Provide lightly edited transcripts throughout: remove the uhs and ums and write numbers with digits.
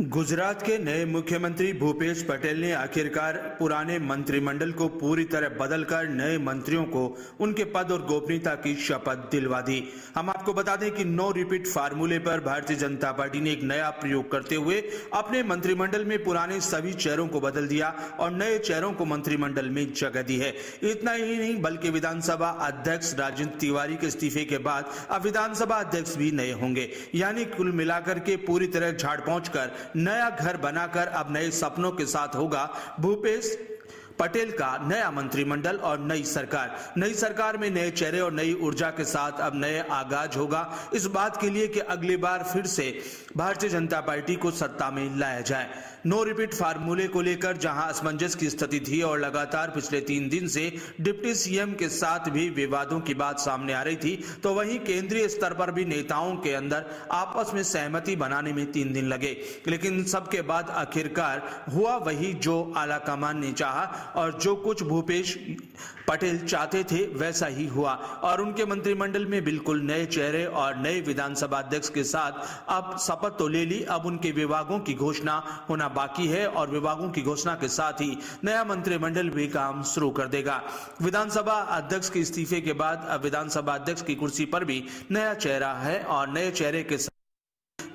गुजरात के नए मुख्यमंत्री भूपेश पटेल ने आखिरकार पुराने मंत्रिमंडल को पूरी तरह बदलकर नए मंत्रियों को उनके पद और गोपनीयता की शपथ दिलवा दी। हम आपको बता दें कि नो रिपीट फार्मूले पर भारतीय जनता पार्टी ने एक नया प्रयोग करते हुए अपने मंत्रिमंडल में पुराने सभी चेहरों को बदल दिया और नए चेहरों को मंत्रिमंडल में जगह दी है। इतना ही नहीं बल्कि विधानसभा अध्यक्ष राजेंद्र तिवारी के इस्तीफे के बाद अब विधानसभा अध्यक्ष भी नए होंगे, यानी कुल मिलाकर के पूरी तरह झाड़ पहुंचकर नया घर बनाकर अब नए सपनों के साथ होगा भूपेश पटेल का नया मंत्रिमंडल और नई सरकार। नई सरकार में नए चेहरे और नई ऊर्जा के साथ अब नए आगाज होगा, इस बात के लिए कि अगली बार फिर से भारतीय जनता पार्टी को सत्ता में लाया जाए। नो रिपीट फार्मूले को लेकर जहां असमंजस की स्थिति थी और लगातार पिछले 3 दिन से डिप्टी सीएम के साथ भी विवादों की बात सामने आ रही थी, तो वहीं केंद्रीय स्तर पर भी नेताओं के अंदर आपस में सहमति बनाने में 3 दिन लगे, लेकिन सबके बाद आखिरकार हुआ वही जो आला कमान ने चाहा और जो कुछ भूपेश पटेल चाहते थे वैसा ही हुआ और उनके मंत्रिमंडल में बिल्कुल नए चेहरे और नए विधानसभा अध्यक्ष के साथ अब शपथ तो ले ली, अब उनके विभागों की घोषणा होना बाकी है और विभागों की घोषणा के साथ ही नया मंत्रिमंडल भी काम शुरू कर देगा। विधानसभा अध्यक्ष के इस्तीफे के बाद अब विधानसभा अध्यक्ष की कुर्सी पर भी नया चेहरा है और नए चेहरे के साथ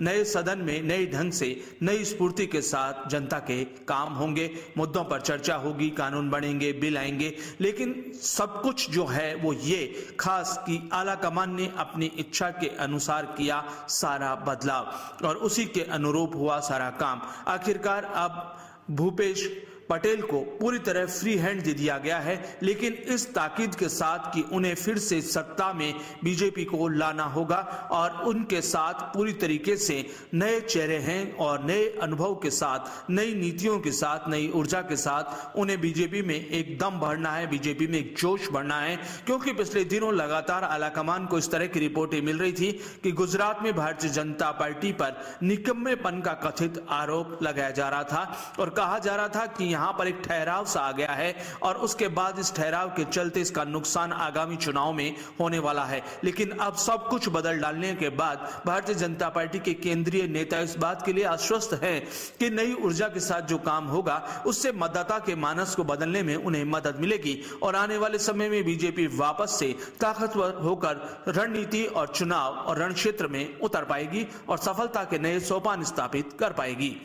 नए सदन में नए ढंग से नई स्फूर्ति के साथ जनता के काम होंगे, मुद्दों पर चर्चा होगी, कानून बनेंगे, बिल आएंगे, लेकिन सब कुछ जो है वो ये खास कि आला कमान ने अपनी इच्छा के अनुसार किया सारा बदलाव और उसी के अनुरूप हुआ सारा काम। आखिरकार अब भूपेश पटेल को पूरी तरह फ्री हैंड दे दिया गया है, लेकिन इस ताकीद के साथ कि उन्हें फिर से सत्ता में बीजेपी को लाना होगा और उनके साथ पूरी तरीके से नए चेहरे हैं और नए अनुभव के साथ नई नीतियों के साथ नई ऊर्जा के साथ उन्हें बीजेपी में एक दम भरना है, बीजेपी में एक जोश भरना है, क्योंकि पिछले दिनों लगातार आलाकमान को इस तरह की रिपोर्टें मिल रही थी कि गुजरात में भारतीय जनता पार्टी पर निकम्मेपन का कथित आरोप लगाया जा रहा था और कहा जा रहा था कि यहाँ पर एक ठहराव सा आ गया है और उसके बाद इस ठहराव के चलते इसका नुकसान आगामी चुनाव में होने वाला है। लेकिन अब सब कुछ बदल डालने के बाद भारतीय जनता पार्टी के केंद्रीय नेता इस बात के लिए आश्वस्त हैं कि नई ऊर्जा के साथ जो काम होगा उससे मतदाता के मानस को बदलने में उन्हें मदद मिलेगी और आने वाले समय में बीजेपी वापस से ताकतवर होकर रणनीति और चुनाव और रणक्षेत्र में उतर पाएगी और सफलता के नए सोपान स्थापित कर पाएगी।